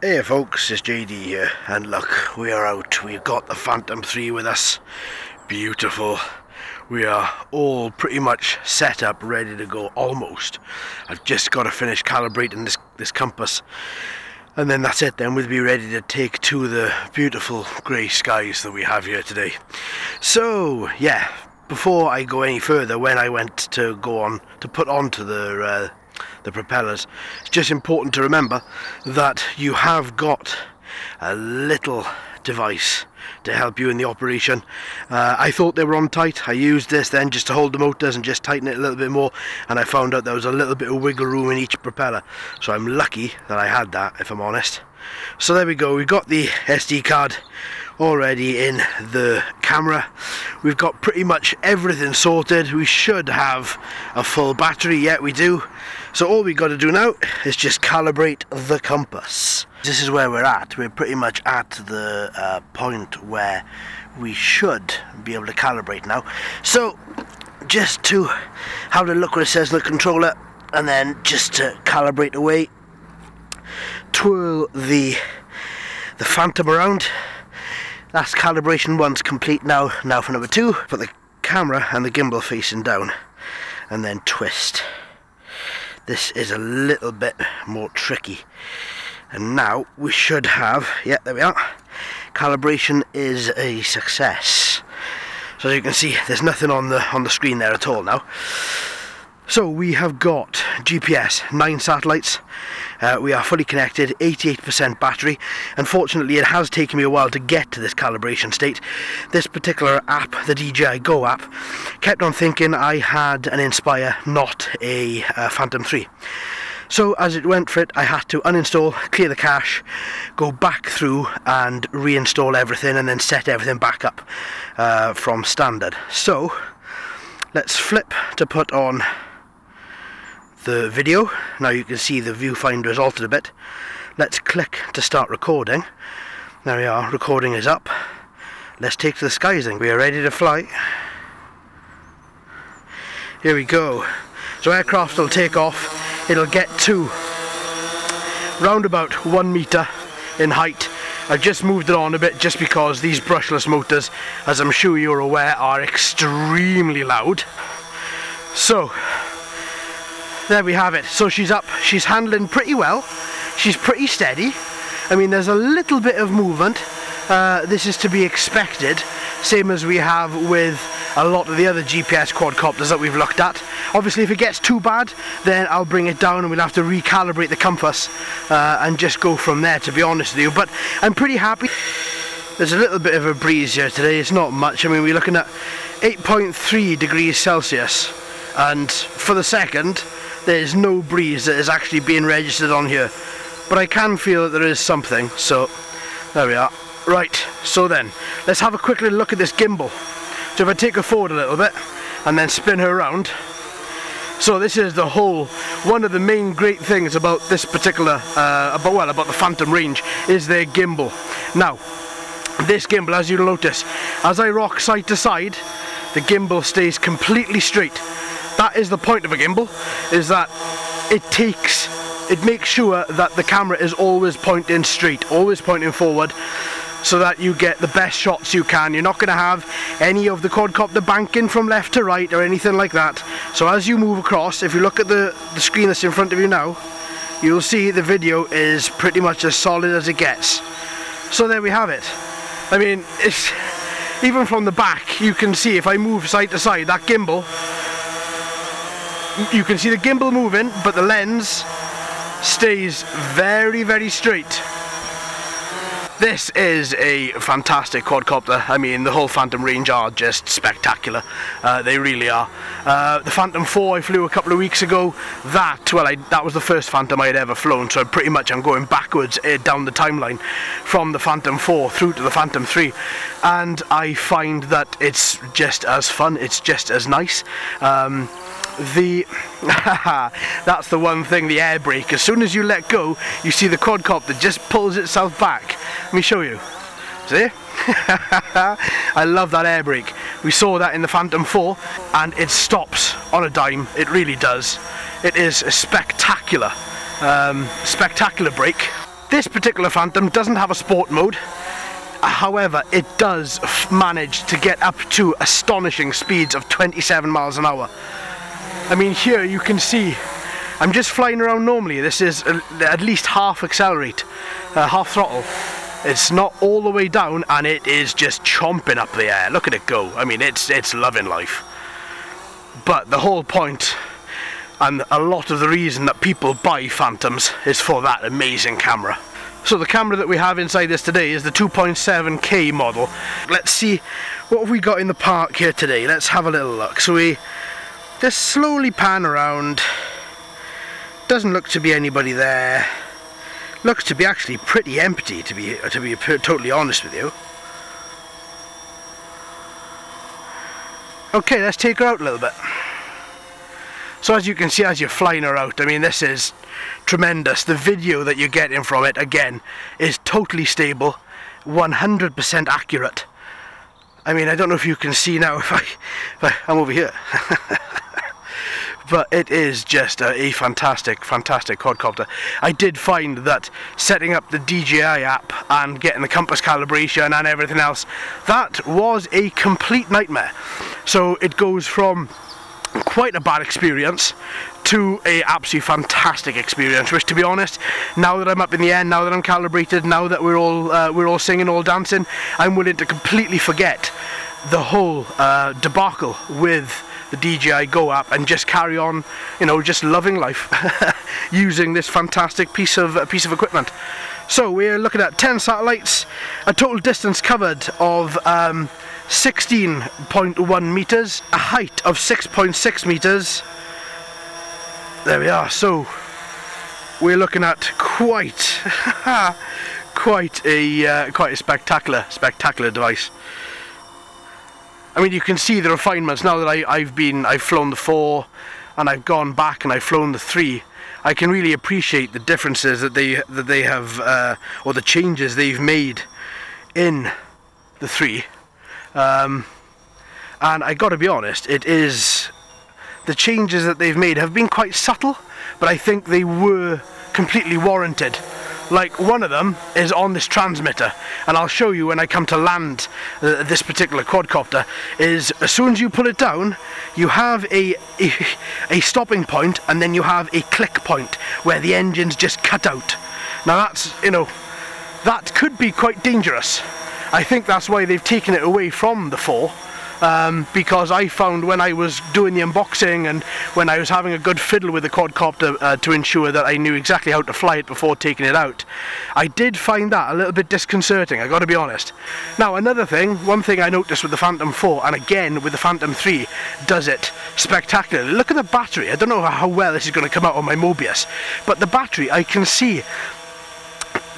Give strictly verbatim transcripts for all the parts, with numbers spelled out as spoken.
Hey folks, it's J D here, and look, we are out. We've got the Phantom three with us. Beautiful. We are all pretty much set up, ready to go, almost. I've just got to finish calibrating this, this compass, and then that's it. Then we'll be ready to take to the beautiful grey skies that we have here today. So, yeah, before I go any further, when I went to go on, to put onto the... Uh, the propellers, it's just important to remember that you have got a little device to help you in the operation. uh, I thought they were on tight. I used this then just to hold the motors and just tighten it a little bit more, and I found out there was a little bit of wiggle room in each propeller, so I'm lucky that I had that, if I'm honest. So there we go, we've got the S D card already in the camera, we've got pretty much everything sorted. We should have a full battery. Yet we do. So all we got to do now is just calibrate the compass. This is where we're at. We're pretty much at the uh, point where we should be able to calibrate now. So just to have a look what it says on the controller, and then just to calibrate away, twirl the the Phantom around. That's calibration one's complete now. Now for number two, put the camera and the gimbal facing down, and then twist. This is a little bit more tricky. And now we should have, yeah, there we are. Calibration is a success. So as you can see, there's nothing on the on the screen there at all now. So we have got G P S, nine satellites. Uh, we are fully connected, eighty-eight percent battery. Unfortunately, it has taken me a while to get to this calibration state. This particular app, the D J I Go app, kept on thinking I had an Inspire, not a uh, Phantom three. So as it went for it, I had to uninstall, clear the cache, go back through and reinstall everything, and then set everything back up uh, from standard. So let's flip to put on the video. Now you can see the viewfinder is altered a bit. Let's click to start recording. There we are, recording is up. Let's take to the skies then. We are ready to fly. Here we go. So aircraft will take off. It'll get to round about one meter in height. I've just moved it on a bit just because these brushless motors, as I'm sure you're aware, are extremely loud. So there we have it. So she's up, she's handling pretty well, she's pretty steady. I mean, there's a little bit of movement. Uh, this is to be expected, same as we have with a lot of the other G P S quadcopters that we've looked at. Obviously if it gets too bad, then I'll bring it down and we'll have to recalibrate the compass uh, and just go from there, to be honest with you. But I'm pretty happy. There's a little bit of a breeze here today, it's not much. I mean, we're looking at eight point three degrees Celsius, and for the second there's no breeze that is actually being registered on here, but I can feel that there is something. So there we are. Right, so then let's have a quick little look at this gimbal. So if I take her forward a little bit and then spin her around, so this is the whole, one of the main great things about this particular uh, about well about the Phantom range is their gimbal. Now this gimbal, as you'll notice, as I rock side to side, the gimbal stays completely straight. That is the point of a gimbal, is that it takes, it makes sure that the camera is always pointing straight, always pointing forward, so that you get the best shots you can. You're not going to have any of the quadcopter banking from left to right or anything like that. So as you move across, if you look at the, the screen that's in front of you now, you'll see the video is pretty much as solid as it gets. So there we have it. I mean, it's, even from the back, you can see if I move side to side, that gimbal, you can see the gimbal moving, but the lens stays very, very straight. This is a fantastic quadcopter. I mean, the whole Phantom range are just spectacular. Uh, they really are. Uh, the Phantom four I flew a couple of weeks ago. That, well, I, that was the first Phantom I had ever flown, so pretty much I'm going backwards uh, down the timeline from the Phantom four through to the Phantom three. And I find that it's just as fun, it's just as nice. Um, The that's the one thing, the air brake. As soon as you let go, you see the quadcopter just pulls itself back. Let me show you. See? I love that air brake. We saw that in the Phantom four, and it stops on a dime. It really does. It is a spectacular, um, spectacular brake. This particular Phantom doesn't have a sport mode, however it does manage to get up to astonishing speeds of twenty-seven miles an hour. I mean, here you can see I'm just flying around normally. This is at least half accelerate, uh, half throttle. It's not all the way down, and it is just chomping up the air. Look at it go. I mean, it's it's loving life. But the whole point, and a lot of the reason that people buy Phantoms, is for that amazing camera. So the camera that we have inside this today is the two point seven K model. Let's see what have we got in the park here today. Let's have a little look. So we just slowly pan around. Doesn't look to be anybody there. Looks to be actually pretty empty, to be to be totally honest with you. Okay, let's take her out a little bit. So as you can see, as you're flying her out, I mean, this is tremendous. The video that you're getting from it, again, is totally stable, one hundred percent accurate. I mean, I don't know if you can see now if, I, if I, I'm over here. But it is just a, a fantastic, fantastic quadcopter. I did find that setting up the D J I app and getting the compass calibration and everything else, that was a complete nightmare. So it goes from quite a bad experience to a absolutely fantastic experience, which, to be honest, now that I'm up in the air, now that I'm calibrated, now that we're all uh, we're all singing, all dancing, I'm willing to completely forget the whole uh, debacle with the D J I Go app and just carry on, you know, just loving life using this fantastic piece of uh, piece of equipment. So we're looking at ten satellites, a total distance covered of um, sixteen point one meters, a height of six point six meters. There we are. So we're looking at quite, quite a uh, quite a spectacular, spectacular device. I mean, you can see the refinements now that I, I've been, I've flown the four, and I've gone back and I've flown the three. I can really appreciate the differences that they that they have, uh, or the changes they've made in the three. Um, and I got to be honest, it is the changes that they've made have been quite subtle, but I think they were completely warranted. Like, one of them is on this transmitter, and I'll show you when I come to land uh, this particular quadcopter. Is as soon as you pull it down, you have a, a a stopping point, and then you have a click point where the engine's just cut out. Now that's, you know, that could be quite dangerous. I think that's why they've taken it away from the four, um, because I found when I was doing the unboxing and when I was having a good fiddle with the quadcopter uh, to ensure that I knew exactly how to fly it before taking it out, I did find that a little bit disconcerting, I got to be honest. Now another thing, one thing I noticed with the Phantom four, and again with the Phantom three, does it spectacularly. Look at the battery. I don't know how well this is going to come out on my Mobius, but the battery, I can see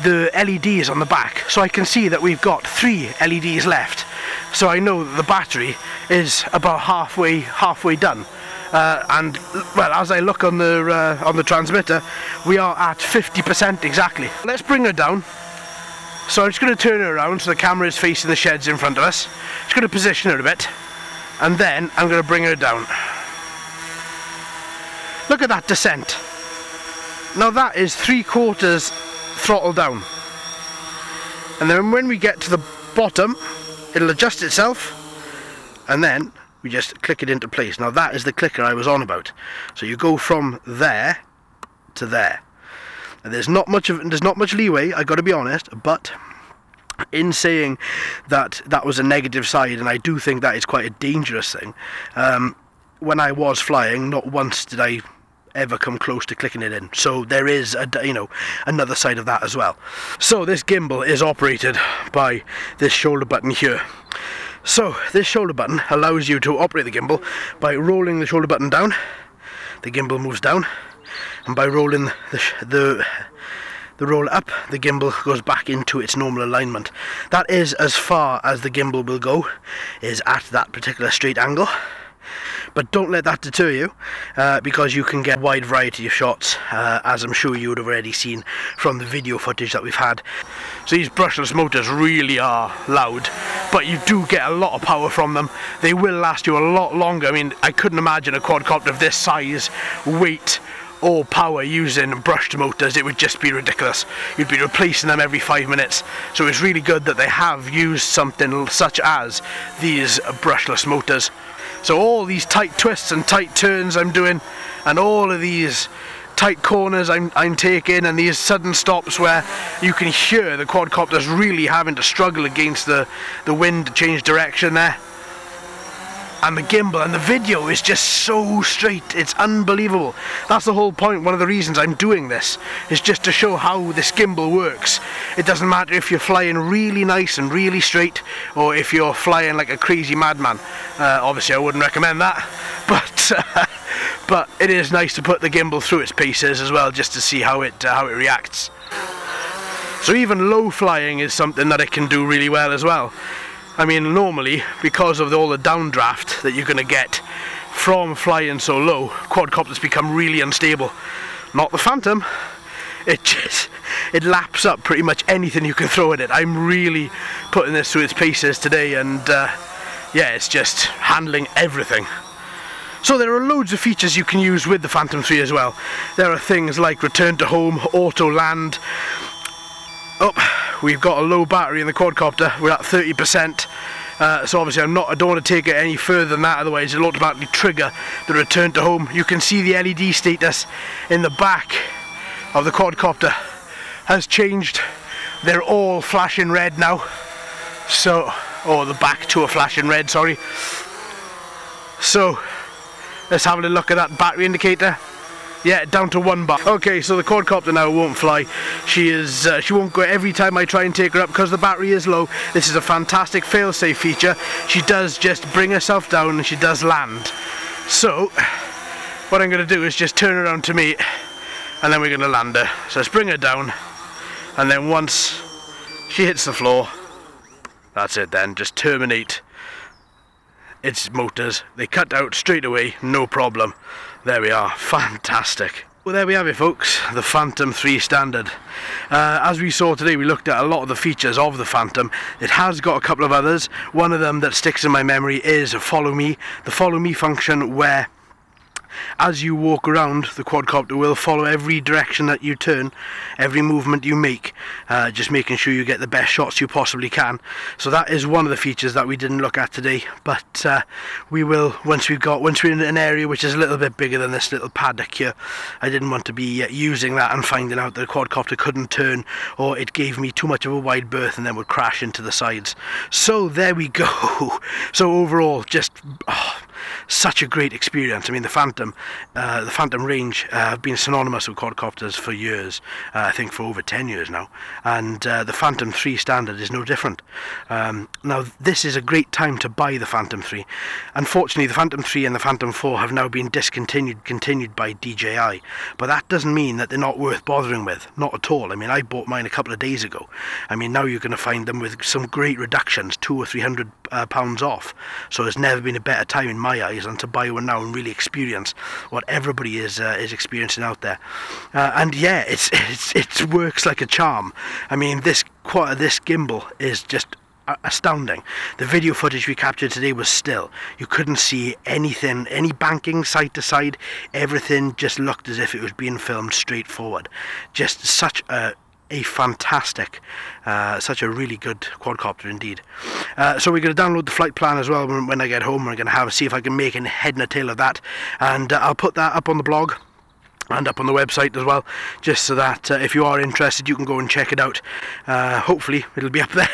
the L E Ds on the back, so I can see that we've got three L E Ds left, so I know that the battery is about halfway halfway done, uh, and well, as I look on the uh, on the transmitter, we are at fifty percent exactly. Let's bring her down. So I'm just going to turn her around so the camera is facing the sheds in front of us. Just going to position her a bit, and then I'm going to bring her down. Look at that descent. Now that is three quarters throttle down, and then when we get to the bottom it'll adjust itself, and then we just click it into place. Now that is the clicker I was on about. So you go from there to there, and there's not much of there's not much leeway, I got to be honest. But in saying that, that was a negative side, and I do think that is quite a dangerous thing. Um, when I was flying, not once did I ever come close to clicking it in, so there is a, you know, another side of that as well. So this gimbal is operated by this shoulder button here. So this shoulder button allows you to operate the gimbal by rolling the shoulder button down, the gimbal moves down, and by rolling the sh the, the roll up, the gimbal goes back into its normal alignment. That is as far as the gimbal will go, is at that particular straight angle. But don't let that deter you, uh, because you can get a wide variety of shots, uh, as I'm sure you would have already seen from the video footage that we've had. So these brushless motors really are loud, but you do get a lot of power from them. They will last you a lot longer. I mean, I couldn't imagine a quadcopter of this size, weight, all power using brushed motors, it would just be ridiculous. You'd be replacing them every five minutes. So it's really good that they have used something such as these brushless motors. So all these tight twists and tight turns I'm doing, and all of these tight corners I'm, I'm taking, and these sudden stops where you can hear the quadcopter's really having to struggle against the, the wind to change direction there. And the gimbal and the video is just so straight, it's unbelievable. That's the whole point, one of the reasons I'm doing this, is just to show how this gimbal works. It doesn't matter if you're flying really nice and really straight, or if you're flying like a crazy madman. Uh, obviously I wouldn't recommend that, but uh, but it is nice to put the gimbal through its paces as well, just to see how it, uh, how it reacts. So even low flying is something that it can do really well as well. I mean, normally, because of all the downdraft that you're going to get from flying so low, quadcopters become really unstable. Not the Phantom. It just, it laps up pretty much anything you can throw at it. I'm really putting this through its paces today, and uh, yeah, it's just handling everything. So there are loads of features you can use with the Phantom three as well. There are things like return to home, auto land. Oh, we've got a low battery in the quadcopter, we're at thirty percent, uh, so obviously I'm not, I don't want to take it any further than that, otherwise it'll automatically trigger the return to home. You can see the L E D status in the back of the quadcopter has changed. They're all flashing red now, so, or the back two are flashing red, sorry. So let's have a look at that battery indicator. Yeah, down to one bar. Okay, so the quadcopter now won't fly. She is, uh, she won't go every time I try and take her up because the battery is low. This is a fantastic fail-safe feature. She does just bring herself down and she does land. So, what I'm going to do is just turn around to me and then we're going to land her. So let's bring her down, and then once she hits the floor, that's it then, just terminate its motors. They cut out straight away, no problem. There we are, fantastic. Well, there we have it folks, the Phantom three standard. Uh, as we saw today, we looked at a lot of the features of the Phantom. It has got a couple of others. One of them that sticks in my memory is follow me, the follow me function, where as you walk around, the quadcopter will follow every direction that you turn, every movement you make, uh, just making sure you get the best shots you possibly can. So that is one of the features that we didn't look at today, but uh, we will once we've got once we're in an area which is a little bit bigger than this little paddock here. I didn't want to be uh, using that and finding out that the quadcopter couldn't turn, or it gave me too much of a wide berth and then would crash into the sides. So there we go. So overall, just oh, such a great experience. I mean, the Phantom, uh, the Phantom range uh, have been synonymous with quadcopters for years, uh, I think for over ten years now, and uh, the Phantom three standard is no different. Um, now this is a great time to buy the Phantom three. Unfortunately, the Phantom three and the Phantom four have now been discontinued continued by D J I, but that doesn't mean that they're not worth bothering with, not at all. I mean, I bought mine a couple of days ago. I mean, now you're going to find them with some great reductions, two or three hundred uh, pounds off, so there's never been a better time in my eyes than to buy one now and really experience what everybody is uh, is experiencing out there. Uh, and yeah, it's, it's it works like a charm. I mean, this this gimbal is just astounding. The video footage we captured today was still. You couldn't see anything, any banking side to side. Everything just looked as if it was being filmed straight forward. Just such a a fantastic, uh, such a really good quadcopter indeed. Uh, so we're going to download the flight plan as well when, when I get home. We're going to have see if I can make a head and a tail of that, and uh, I'll put that up on the blog and up on the website as well, just so that uh, if you are interested you can go and check it out. Uh, hopefully it'll be up there.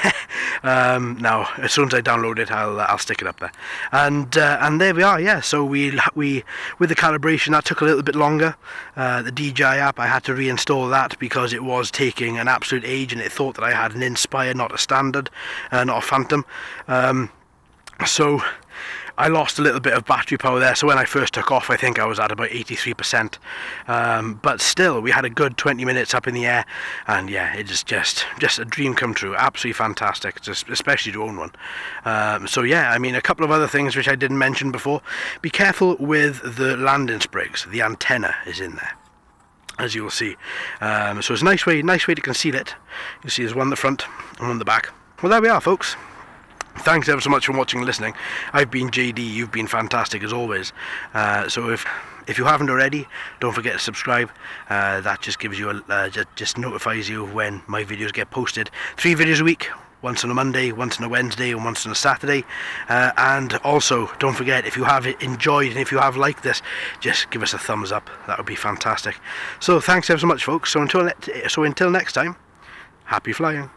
um, now as soon as I download it, I'll, I'll stick it up there, and uh, and there we are. Yeah, so we we with the calibration that took a little bit longer. uh, the D J I app, I had to reinstall that because it was taking an absolute age, and it thought that I had an Inspire, not a standard, uh, not a Phantom. um, so I lost a little bit of battery power there, so when I first took off I think I was at about eighty-three percent, um, but still we had a good twenty minutes up in the air, and yeah, it is just just a dream come true, absolutely fantastic, just especially to own one. um, so yeah, I mean, a couple of other things which I didn't mention before: be careful with the landing sprigs, the antenna is in there, as you will see. um, so it's a nice way, nice way to conceal it. You see there's one in the front and one in the back. Well, there we are folks. Thanks ever so much for watching and listening. I've been J D, you've been fantastic as always. Uh, so if If you haven't already, don't forget to subscribe. Uh, that just gives you a, uh, just, just notifies you when my videos get posted. Three videos a week, once on a Monday, once on a Wednesday, and once on a Saturday. Uh, and also, don't forget, if you have enjoyed and if you have liked this, just give us a thumbs up. That would be fantastic. So thanks ever so much, folks. So until, so until next time, happy flying.